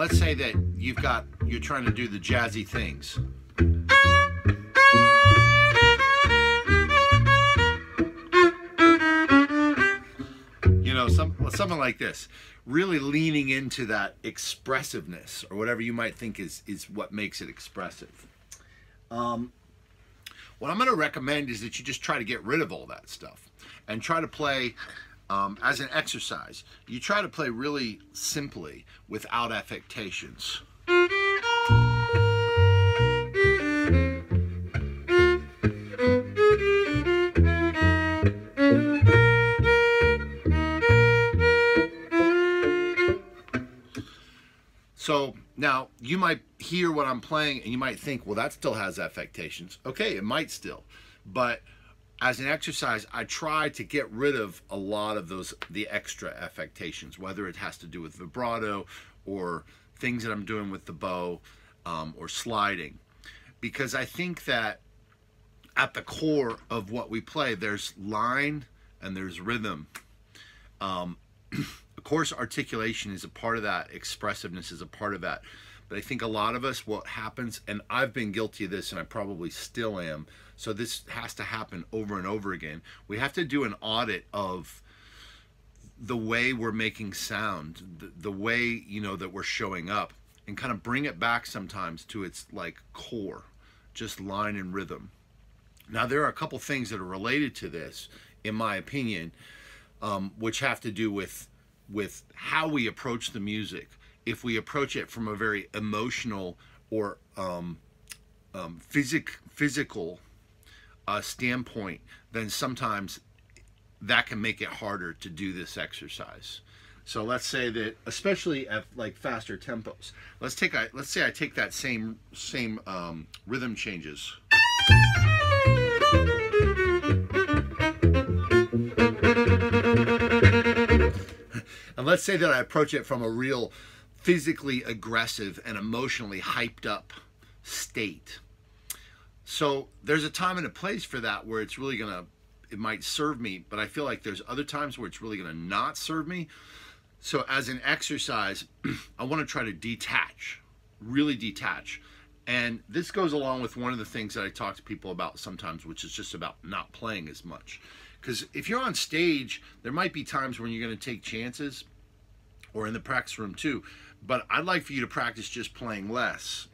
And let's say that you're trying to do the jazzy things. You know, something like this, really leaning into that expressiveness or whatever you might think is what makes it expressive. What I'm going to recommend is that you just try to get rid of all that stuff and try to play as an exercise. You try to play really simply without affectations. So now you might hear what I'm playing and you might think, well, that still has affectations. Okay, it might still, but as an exercise, I try to get rid of a lot of the extra affectations, whether it has to do with vibrato or things that I'm doing with the bow or sliding, because I think that at the core of what we play, there's line and there's rhythm. Of course, articulation is a part of that, expressiveness is a part of that, but I think a lot of us, what happens, and I've been guilty of this and I probably still am, so this has to happen over and over again. We have to do an audit of the way we're making sound, the way, you know, that we're showing up, and kind of bring it back sometimes to its like core, just line and rhythm. Now there are a couple things that are related to this, in my opinion, which have to do with how we approach the music. If we approach it from a very emotional or physical standpoint, then sometimes that can make it harder to do this exercise. So let's say that, especially at like faster tempos, let's say I take that same rhythm changes. And let's say that I approach it from a real physically aggressive and emotionally hyped up state. So there's a time and a place for that where it's really gonna, it might serve me, but I feel like there's other times where it's really gonna not serve me. So as an exercise, I wanna try to detach, really detach. And this goes along with one of the things that I talk to people about sometimes, which is just about not playing as much. Because if you're on stage, there might be times when you're going to take chances, or in the practice room too, but I'd like for you to practice just playing less.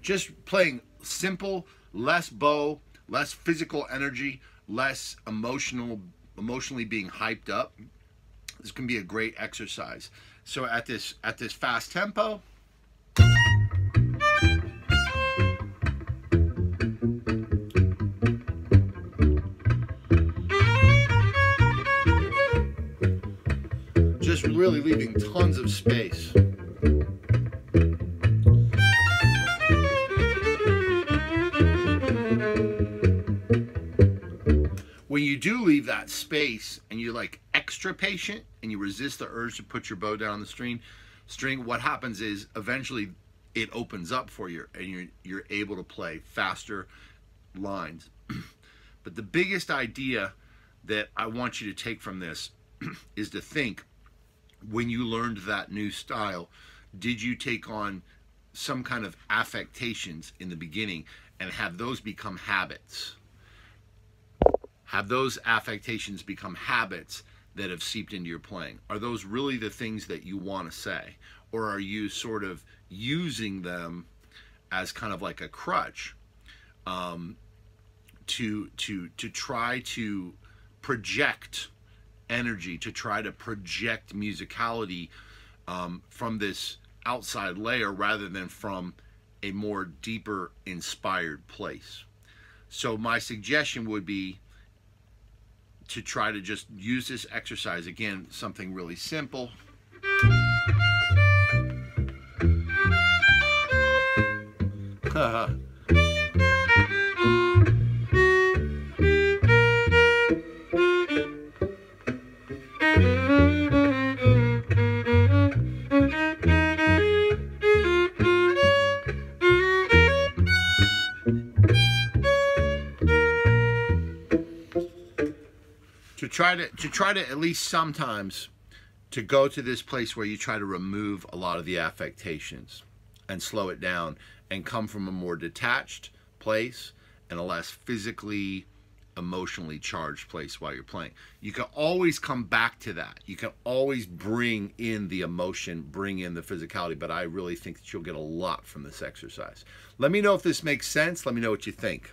Just playing simple, less bow, less physical energy, less emotionally being hyped up. This can be a great exercise. So at this fast tempo, just really leaving tons of space. When you do leave that space and you're like extra patient and you resist the urge to put your bow down the string, what happens is eventually it opens up for you and you're able to play faster lines. But the biggest idea that I want you to take from this is to think, when you learned that new style, did you take on some kind of affectations in the beginning and have those become habits? Have those affectations become habits that have seeped into your playing? Are those really the things that you want to say? Or are you sort of using them as kind of like a crutch to try to project energy, to try to project musicality from this outside layer rather than from a more deeper inspired place? So my suggestion would be to try to just use this exercise again, something really simple. to try to at least sometimes to go to this place where you try to remove a lot of the affectations and slow it down and come from a more detached place and a less physically, emotionally charged place while you're playing. You can always come back to that. You can always bring in the emotion, bring in the physicality, but I really think that you'll get a lot from this exercise. Let me know if this makes sense. Let me know what you think.